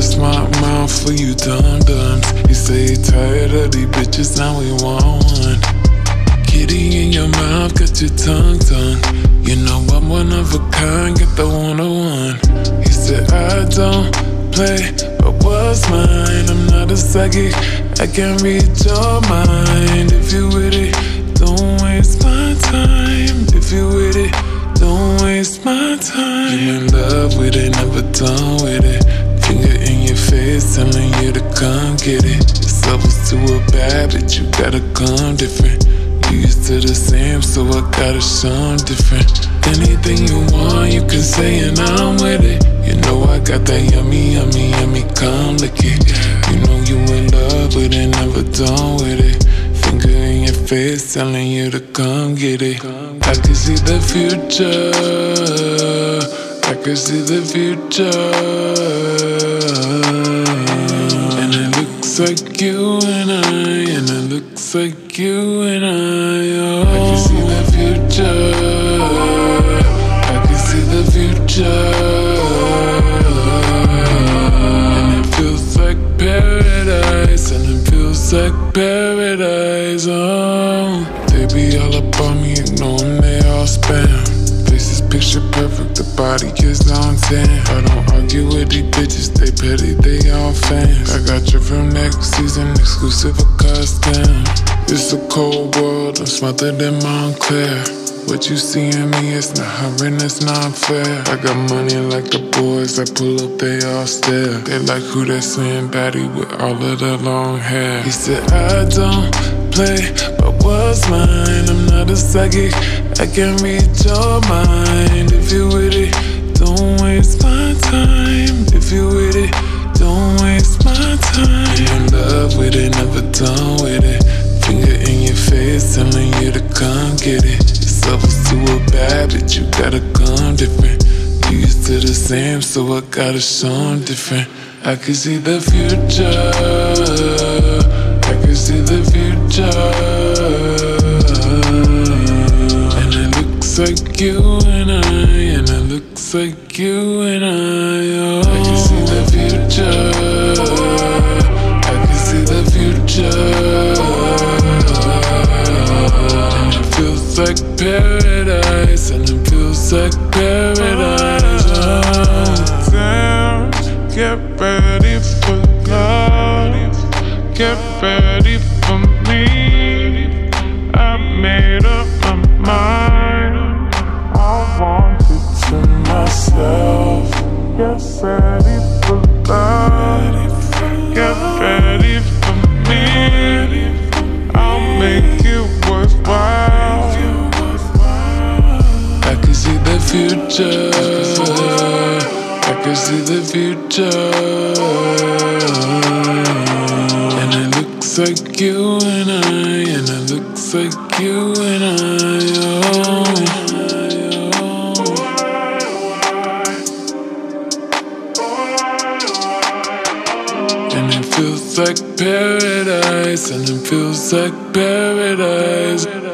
touched my mouth for you dum-dums. You say you're tired of these bitches, now we want one. Kitty in your mouth, got your tongue done. You know I'm one of a kind, get the one-on-one. He said I don't play, but what's mine? I'm not a psychic, I can read your mind. If you with it, don't waste my time. If you with it, don't waste my time. You in love with it, never done with it. Finger in your face, telling you to come get it. This love was too bad, but you gotta come different. You used to the same, so I gotta show 'em different. Anything you want, you can say, and I'm with it. You know I got that yummy, yummy, yummy, come lick it. You know you in love with it, never done with it. Finger in your face, telling you to come get it. I can see the future, I can see the future. And it looks like you and I, and it looks like you and I, oh. I can see the future, I can see the future. And it feels like paradise, and it feels like paradise, oh. They be all up on me, ignoring they all spam. Picture perfect, the body is on 10. I don't argue with these bitches, they petty, they all fans. I got you from next season, exclusive or custom. It's a cold world, I'm smarter than Montclair. What you see in me, it's not hiring, it's not fair. I got money like the boys, I pull up, they all stare. They like who that slim baddie with all of the long hair. He said, I don't play, but what's mine? I'm not a psychic, I can read your mind. If you with it, don't waste my time. If you with it, don't waste my time. You in love with it, never done with it. Finger in your face, telling you to come get it. Levels too bad, but you gotta come different. You used to the same, so I gotta show 'em different. I can see the future, I can see the future. And it looks like you and I, and it looks like you and I, oh. I can see the future, I can see the future. Feels like paradise, and it feels like paradise. Oh, damn, get ready for love, get ready for me. I made up my mind, I want it to myself. Get ready for love, get ready for me. I'll make it worthwhile. Future, I can see the future. And it looks like you and I, and it looks like you and I, oh. And it feels like paradise, and it feels like paradise.